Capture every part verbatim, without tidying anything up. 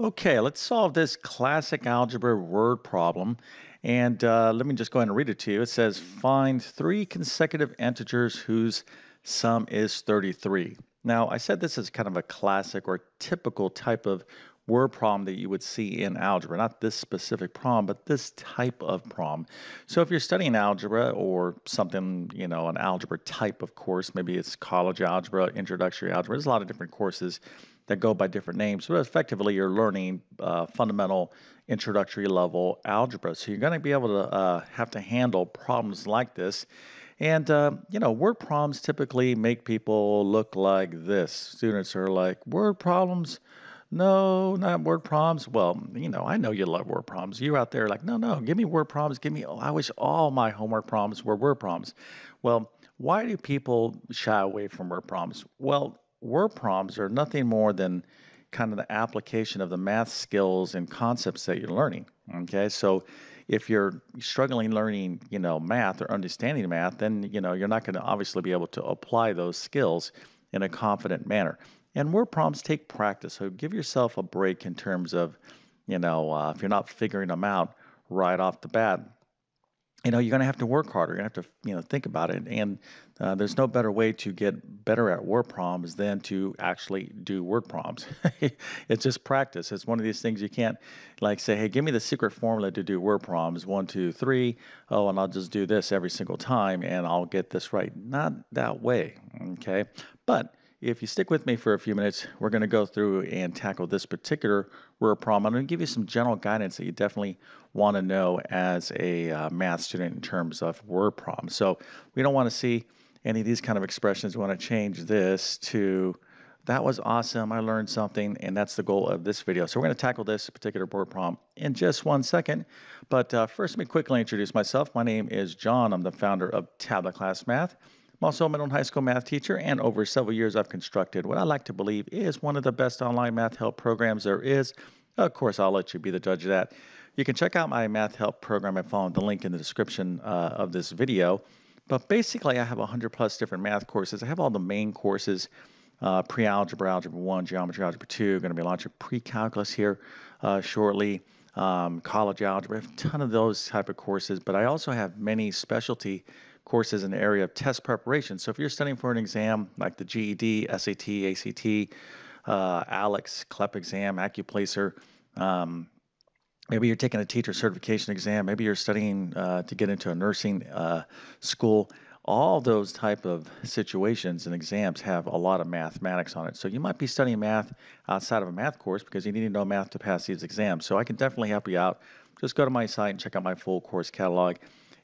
Okay, let's solve this classic algebra word problem. And uh, let me just go ahead and read it to you. It says, find three consecutive integers whose sum is thirty-three. Now, I said this is kind of a classic or typical type of word problem that you would see in algebra. Not this specific problem, but this type of problem. So if you're studying algebra or something, you know, an algebra type of course, maybe it's college algebra, introductory algebra, there's a lot of different courses that go by different names, but effectively you're learning uh, fundamental introductory level algebra. So you're gonna be able to uh, have to handle problems like this. And, uh, you know, word problems typically make people look like this. Students are like, word problems? No, not word problems. Well, you know, I know you love word problems. You out there like, no, no, give me word problems. Give me, oh, I wish all my homework problems were word problems. Well, why do people shy away from word problems? Well, word problems are nothing more than kind of the application of the math skills and concepts that you're learning, okay? So if you're struggling learning, you know, math or understanding math, then, you know, you're not going to obviously be able to apply those skills in a confident manner. And word problems take practice, so give yourself a break in terms of, you know, uh, if you're not figuring them out right off the bat, you know, you're going to have to work harder. You're going to have to, you know, think about it. And uh, there's no better way to get better at word problems than to actually do word problems. It's just practice. It's one of these things you can't, like, say, hey, give me the secret formula to do word problems. One, two, three. Oh, and I'll just do this every single time, and I'll get this right. Not that way, okay? But if you stick with me for a few minutes, we're going to go through and tackle this particular word problem. I'm going to give you some general guidance that you definitely want to know as a uh, math student in terms of word problems. So we don't want to see any of these kind of expressions. We want to change this to, that was awesome, I learned something, and that's the goal of this video. So we're going to tackle this particular word problem in just one second. But uh, first, let me quickly introduce myself. My name is John. I'm the founder of TabletClass Math. I'm also a middle and high school math teacher, and over several years I've constructed what I like to believe is one of the best online math help programs there is. Of course, I'll let you be the judge of that. You can check out my math help program by following the link in the description uh, of this video. But basically, I have one hundred plus different math courses. I have all the main courses, uh, pre-algebra, algebra one, geometry, algebra two. Going to be launching pre-calculus here uh, shortly. Um, college algebra, I have a ton of those type of courses, but I also have many specialty courses in the area of test preparation. So if you're studying for an exam like the G E D, S A T, A C T, uh, ALEKS, C L E P exam, ACCUPLACER, um, maybe you're taking a teacher certification exam, maybe you're studying uh, to get into a nursing uh, school, all those type of situations and exams have a lot of mathematics on it. So you might be studying math outside of a math course because you need to know math to pass these exams. So I can definitely help you out. Just go to my site and check out my full course catalog.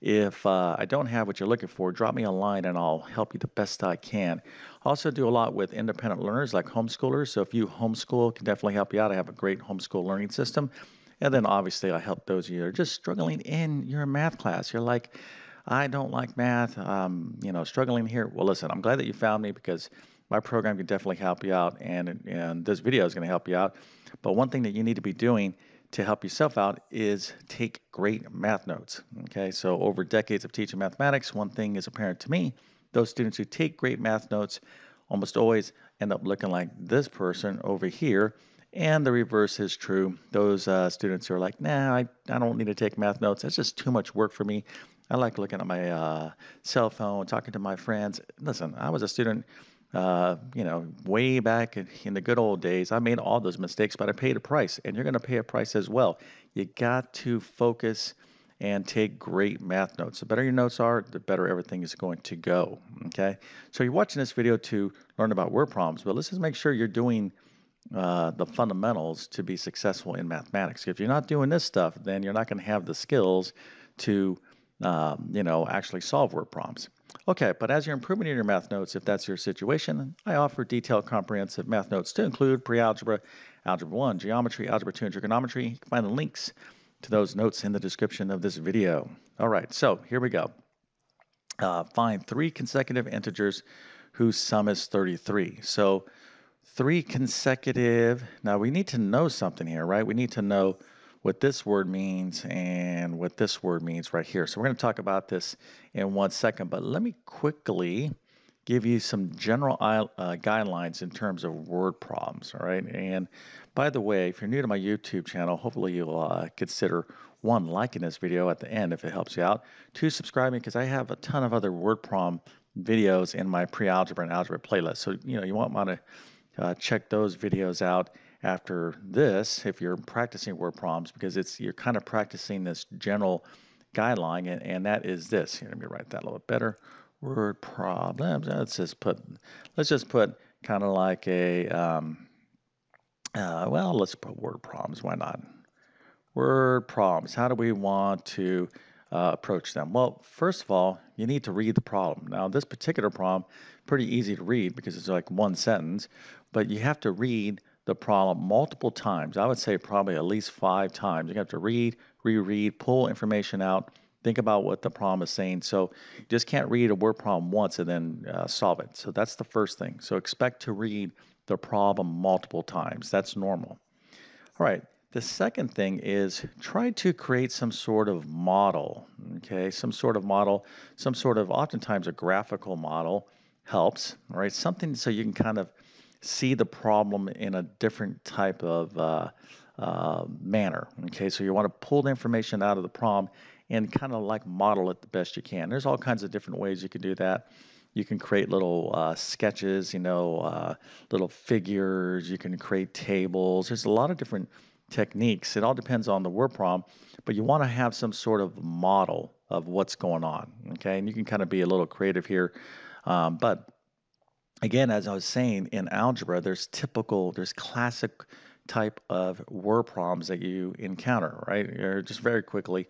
If uh, I don't have what you're looking for, drop me a line and I'll help you the best I can. I also do a lot with independent learners like homeschoolers. So if you homeschool, I can definitely help you out. I have a great homeschool learning system. And then obviously I help those of you that are just struggling in your math class. You're like, I don't like math, um, you know, struggling here. Well, listen, I'm glad that you found me because my program can definitely help you out, and, and this video is going to help you out. But one thing that you need to be doing to help yourself out is take great math notes, okay? So over decades of teaching mathematics, one thing is apparent to me. Those students who take great math notes almost always end up looking like this person over here, and the reverse is true. Those uh, students who are like, nah, I, I don't need to take math notes. That's just too much work for me. I like looking at my uh, cell phone, talking to my friends. Listen, I was a student, uh, you know, way back in, in the good old days. I made all those mistakes, but I paid a price, and you're going to pay a price as well. You got to focus and take great math notes. The better your notes are, the better everything is going to go, okay? So you're watching this video to learn about word problems, but let's just make sure you're doing uh, the fundamentals to be successful in mathematics. If you're not doing this stuff, then you're not going to have the skills to Um, you know, actually solve word problems. Okay, but as you're improving in your math notes, if that's your situation, I offer detailed comprehensive math notes to include pre-algebra, algebra one, geometry, algebra two, and trigonometry. You can find the links to those notes in the description of this video. All right, so here we go. Uh, find three consecutive integers whose sum is thirty-three. So three consecutive, now we need to know something here, right? We need to know what this word means and what this word means right here. So we're going to talk about this in one second, but let me quickly give you some general uh, guidelines in terms of word problems, all right? And by the way, if you're new to my YouTube channel, hopefully you'll uh, consider, one, liking this video at the end if it helps you out, two, subscribing, because I have a ton of other word problem videos in my pre-algebra and algebra playlist. So, you know, you won't want to uh, check those videos out after this if you're practicing word problems, because it's you're kind of practicing this general guideline, and, and that is this. Here, let me write that a little bit better. Word problems. Let's just put, let's just put kind of like a, um, uh, well, let's put word problems. Why not? Word problems. How do we want to uh, approach them? Well, first of all, you need to read the problem. Now, this particular problem, pretty easy to read because it's like one sentence, but you have to read the problem multiple times. I would say probably at least five times. You have to read, reread, pull information out. Think about what the problem is saying. So you just can't read a word problem once and then uh, solve it. So that's the first thing. So expect to read the problem multiple times. That's normal. All right. The second thing is try to create some sort of model, okay? Some sort of model, some sort of oftentimes a graphical model helps, all right? Something so you can kind of see the problem in a different type of uh, uh, manner, okay? So you want to pull the information out of the problem and kind of like model it the best you can. There's all kinds of different ways you can do that. You can create little uh, sketches, you know, uh, little figures. You can create tables. There's a lot of different techniques. It all depends on the word problem, but you want to have some sort of model of what's going on, okay? And you can kind of be a little creative here. Um, but again, as I was saying, in algebra, there's typical, there's classic type of word problems that you encounter, right? Or just very quickly,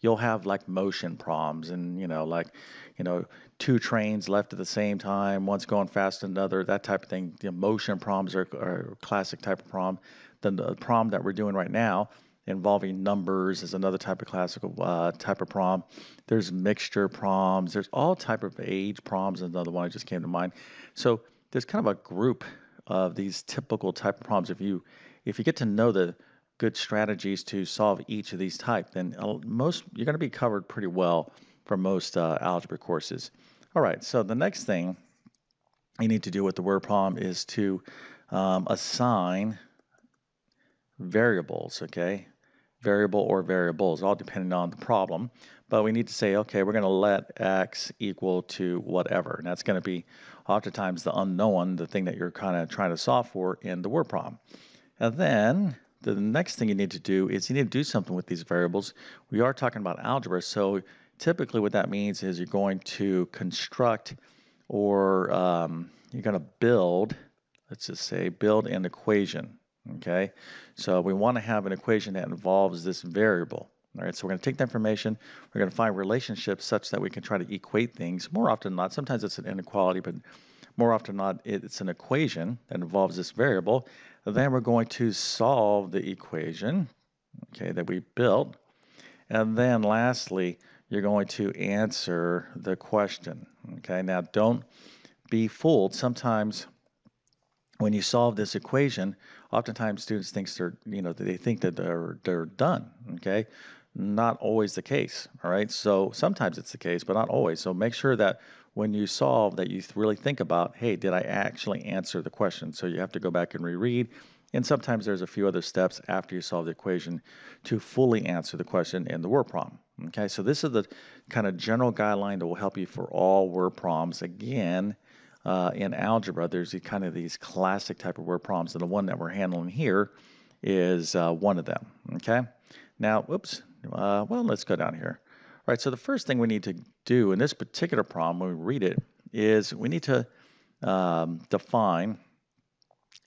you'll have like motion problems and, you know, like, you know, two trains left at the same time, one's going faster than another, that type of thing. The motion problems are, are a classic type of problem. Then the problem that we're doing right now involving numbers is another type of classical uh, type of problem. There's mixture problems. There's all type of age problems. Another one that just came to mind. So there's kind of a group of these typical type of problems. If you, if you get to know the good strategies to solve each of these types, then most you're going to be covered pretty well for most uh, algebra courses. All right, so the next thing you need to do with the word problem is to um, assign variables, okay? Variable or variables, all depending on the problem. But we need to say, okay, we're going to let x equal to whatever. And that's going to be oftentimes the unknown, the thing that you're kind of trying to solve for in the word problem. And then the next thing you need to do is you need to do something with these variables. We are talking about algebra, so typically what that means is you're going to construct or um, you're going to build, let's just say, build an equation, okay? So we want to have an equation that involves this variable, all right? So we're going to take the information, we're going to find relationships such that we can try to equate things. More often than not, sometimes it's an inequality, but more often than not, it's an equation that involves this variable. Then we're going to solve the equation, okay, that we built. And then lastly, you're going to answer the question, okay? Now, don't be fooled. Sometimes when you solve this equation, oftentimes students think they're, you know, they think that they're, they're done, okay? Not always the case, all right? So sometimes it's the case, but not always. So make sure that when you solve that you really think about, hey, did I actually answer the question? So you have to go back and reread. And sometimes there's a few other steps after you solve the equation to fully answer the question in the word problem. Okay, so this is the kind of general guideline that will help you for all word problems. Again, uh, in algebra, there's kind of these classic type of word problems, and the one that we're handling here is uh, one of them. Okay, now, oops, uh, well, let's go down here. All right, so the first thing we need to do in this particular problem when we read it is we need to um, define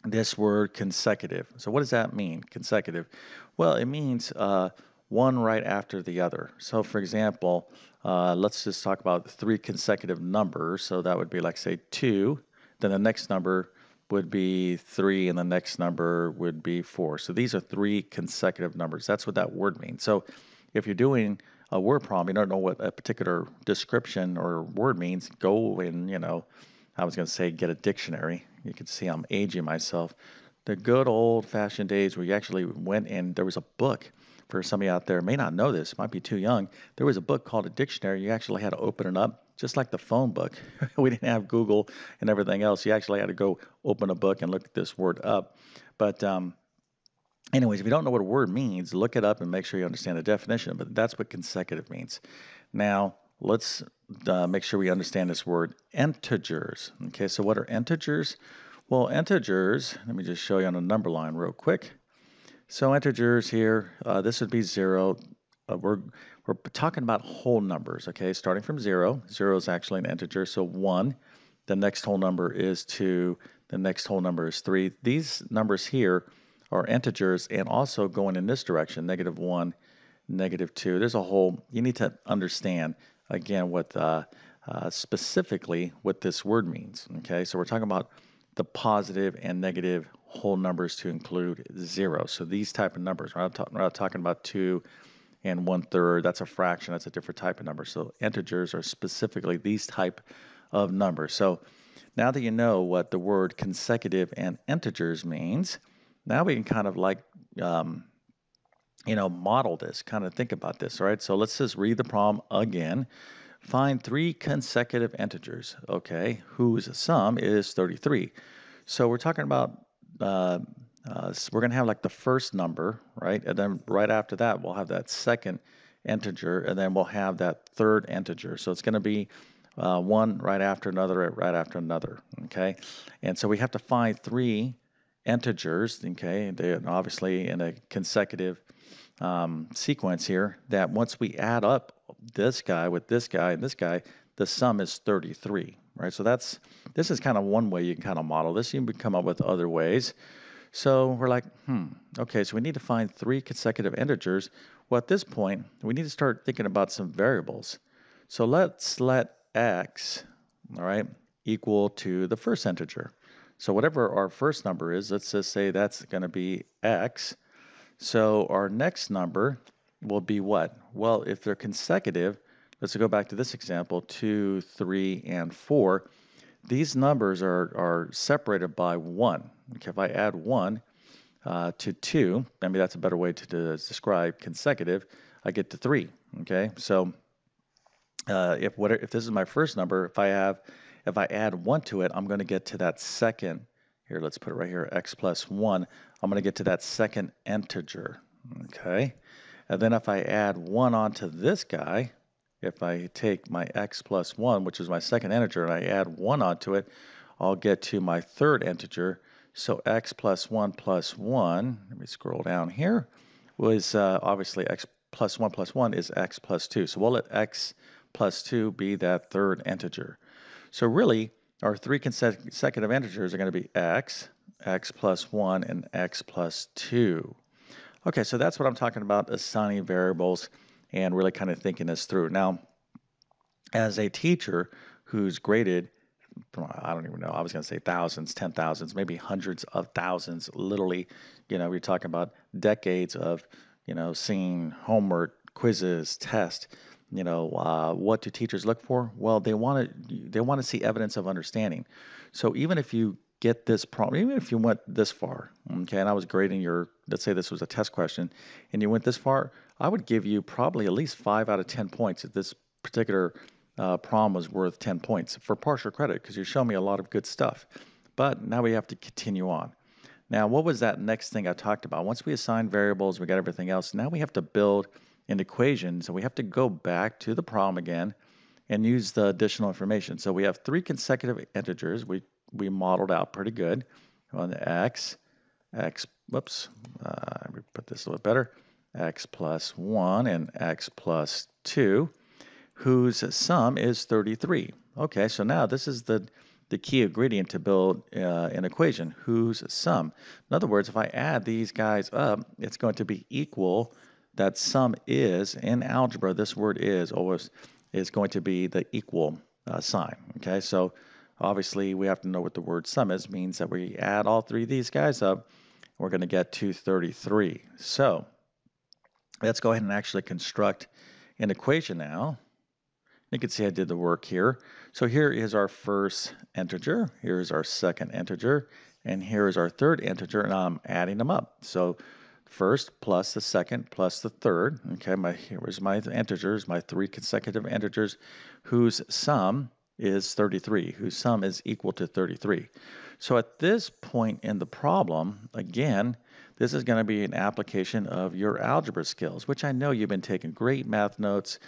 this word consecutive. So what does that mean, consecutive? Well, it means uh, one right after the other. So for example, uh, let's just talk about three consecutive numbers. So that would be like, say, two, then the next number would be three, and the next number would be four. So these are three consecutive numbers. That's what that word means. So if you're doing a word problem, you don't know what a particular description or word means, go and, you know, I was going to say get a dictionary. You can see I'm aging myself. The good old-fashioned days where you actually went and there was a book. For somebody out there may not know this, might be too young, there was a book called a dictionary. You actually had to open it up, just like the phone book. We didn't have Google and everything else. You actually had to go open a book and look this word up. But um, anyways, if you don't know what a word means, look it up and make sure you understand the definition. But that's what consecutive means. Now, let's uh, make sure we understand this word integers. Okay, so what are integers? Well, integers, let me just show you on a number line real quick. So integers here, uh, this would be zero. Uh, we're, we're talking about whole numbers, okay? Starting from zero. Zero is actually an integer, so one. The next whole number is two. The next whole number is three. These numbers here are integers and also going in this direction, negative one, negative two. There's a whole, you need to understand, again, what uh, uh, specifically what this word means, okay? So we're talking about the positive and negative whole numbers to include zero. So these type of numbers, we're not, we're not talking about two, and one third, that's a fraction, that's a different type of number. So integers are specifically these type of numbers. So now that you know what the word consecutive and integers means, now we can kind of like, um, you know, model this, kind of think about this, all right? So let's just read the problem again. Find three consecutive integers, okay, whose sum is thirty-three. So we're talking about, uh, Uh, so we're going to have like the first number, right? And then right after that, we'll have that second integer, and then we'll have that third integer. So it's going to be uh, one right after another, right after another, okay? And so we have to find three integers, okay? They're obviously in a consecutive um, sequence here, that once we add up this guy with this guy and this guy, the sum is thirty-three, right? So that's, this is kind of one way you can kind of model this. You can come up with other ways. So we're like, hmm, okay, so we need to find three consecutive integers. Well, at this point, we need to start thinking about some variables. So let's let x, all right, equal to the first integer. So whatever our first number is, let's just say that's going to be x. So our next number will be what? Well, if they're consecutive, let's go back to this example, two, three, and four. These numbers are, are separated by one. Okay, if I add one uh, to two, I mean, that's a better way to, to describe consecutive, I get to three, okay? So uh, if what if this is my first number, if I have, if I add one to it, I'm going to get to that second, here, let's put it right here, x plus one, I'm going to get to that second integer, okay? And then if I add one onto this guy, if I take my x plus one, which is my second integer, and I add one onto it, I'll get to my third integer. So x plus one plus one, let me scroll down here, was uh, obviously x plus one plus one is x plus two. So we'll let x plus two be that third integer. So really, our three consecutive integers are going to be x, x plus one, and x plus two. Okay, so that's what I'm talking about, assigning variables and really kind of thinking this through. Now, as a teacher who's graded, I don't even know, I was going to say thousands, ten thousands, maybe hundreds of thousands, literally, you know, we're talking about decades of, you know, seeing homework, quizzes, tests, you know, uh, what do teachers look for? Well, they want to, they want to see evidence of understanding. So even if you get this problem, even if you went this far, okay, and I was grading your, let's say this was a test question, and you went this far, I would give you probably at least five out of ten points if this particular Uh, problem was worth ten points for partial credit because you showed me a lot of good stuff. But now we have to continue on. Now, what was that next thing I talked about? Once we assign variables, we got everything else. Now we have to build an equation. So we have to go back to the problem again and use the additional information. So we have three consecutive integers. We, we modeled out pretty good on the x, x, whoops, uh, we put this a little better, x plus one and x plus two. Whose sum is thirty-three. Okay, so now this is the, the key ingredient to build uh, an equation, whose sum. In other words, if I add these guys up, it's going to be equal, that sum is, in algebra, this word is, always is going to be the equal uh, sign, okay? So obviously we have to know what the word sum is, means that we add all three of these guys up, we're gonna get to thirty-three. So let's go ahead and actually construct an equation now. You can see I did the work here. So here is our first integer, here is our second integer, and here is our third integer, and I'm adding them up. So first plus the second plus the third. Okay, my here's my integers, my three consecutive integers whose sum is thirty-three, whose sum is equal to thirty-three. So at this point in the problem, again, this is going to be an application of your algebra skills, which I know you've been taking great math notes.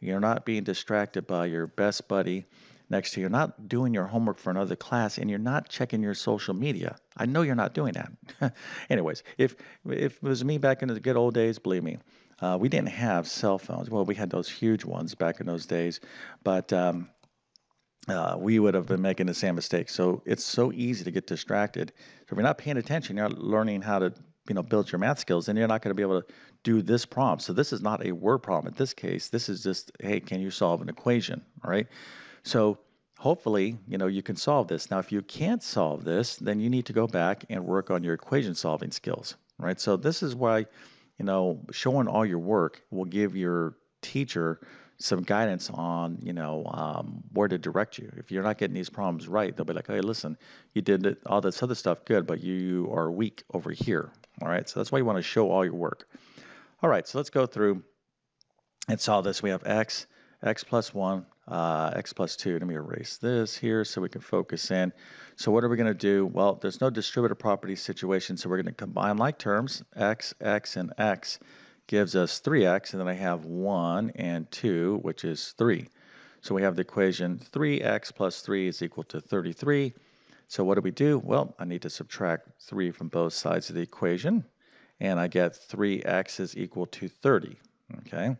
You're not being distracted by your best buddy next to you. You're not doing your homework for another class, and you're not checking your social media. I know you're not doing that. Anyways, if, if it was me back in the good old days, believe me, uh, we didn't have cell phones. Well, we had those huge ones back in those days, but um, Uh, we would have been making the same mistake. So it's so easy to get distracted. So if you're not paying attention, you're not learning how to, you know, build your math skills, and you're not going to be able to do this problem. So this is not a word problem. In this case, this is just, hey, can you solve an equation? All right. So hopefully, you know, you can solve this. Now, if you can't solve this, then you need to go back and work on your equation solving skills. Right. So this is why, you know, showing all your work will give your teacher some guidance on, you know, um, where to direct you. If you're not getting these problems right, they'll be like, hey, listen, you did all this other stuff good, but you are weak over here. All right, so that's why you want to show all your work. All right, so let's go through and solve this. We have x, x plus one, uh, x plus two. Let me erase this here so we can focus in. So what are we going to do? Well, there's no distributive property situation, so we're going to combine like terms, x, x, and x. Gives us three x, and then I have one and two, which is three. So we have the equation three x plus three is equal to thirty-three. So what do we do? Well, I need to subtract three from both sides of the equation, and I get three x is equal to thirty. Okay,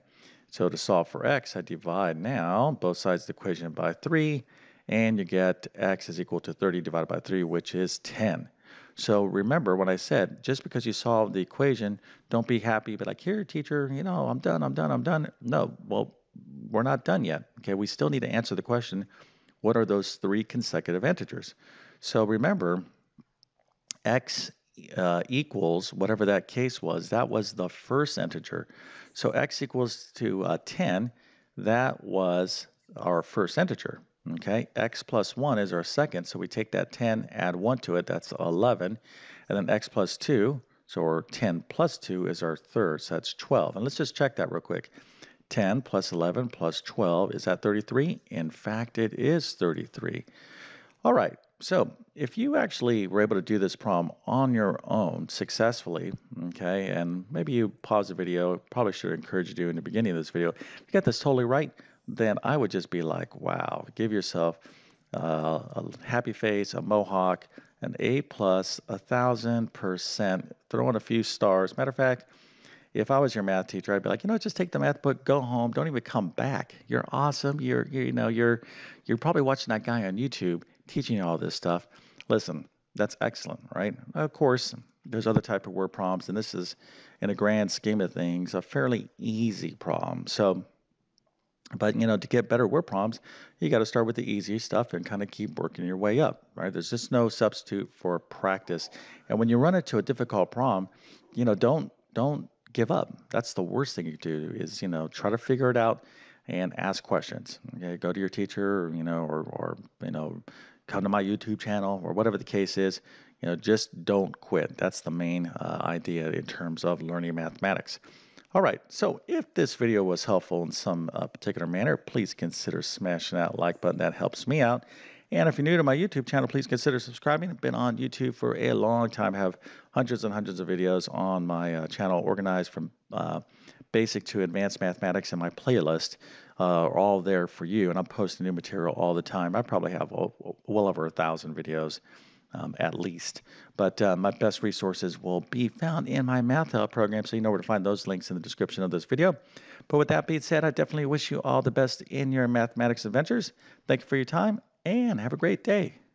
so to solve for x, I divide now both sides of the equation by three, and you get x is equal to thirty divided by three, which is ten. So remember what I said, just because you solve the equation, don't be happy, but like, here, teacher, you know, I'm done, I'm done, I'm done. No, well, we're not done yet. Okay, we still need to answer the question, what are those three consecutive integers? So remember, x uh, equals whatever that case was, that was the first integer. So x equals to uh, ten, that was our first integer. Okay, x plus one is our second, so we take that ten, add one to it, that's eleven, and then x plus two, so our ten plus two is our third, so that's twelve. And let's just check that real quick. ten plus eleven plus twelve, is that thirty-three? In fact, it is thirty-three. All right, so if you actually were able to do this problem on your own successfully, okay, and maybe you pause the video, probably should encourage you to in the beginning of this video, if you got this totally right, then I would just be like, wow, give yourself uh, a happy face, a mohawk, an A plus, a thousand percent, throw in a few stars. Matter of fact, if I was your math teacher, I'd be like, you know, just take the math book, go home, don't even come back. You're awesome. You're, you know, you're, you're probably watching that guy on YouTube teaching you all this stuff. Listen, that's excellent, right? Of course, there's other type of word problems, and this is, in the grand scheme of things, a fairly easy problem. So, but, you know, to get better word problems, you got to start with the easy stuff and kind of keep working your way up, right? There's just no substitute for practice. And when you run into a difficult problem, you know, don't don't give up. That's the worst thing you do is, you know, try to figure it out and ask questions. Okay, go to your teacher, you know, or, or, you know, come to my YouTube channel or whatever the case is. You know, just don't quit. That's the main uh, idea in terms of learning mathematics. All right, so if this video was helpful in some uh, particular manner, please consider smashing that like button. That helps me out. And if you're new to my YouTube channel, please consider subscribing. I've been on YouTube for a long time. I have hundreds and hundreds of videos on my uh, channel organized from uh, basic to advanced mathematics, and my playlist uh, are all there for you. And I'm posting new material all the time. I probably have well over a thousand videos. Um, at least. But uh, my best resources will be found in my Math Help program, so you know where to find those links in the description of this video. But with that being said, I definitely wish you all the best in your mathematics adventures. Thank you for your time, and have a great day.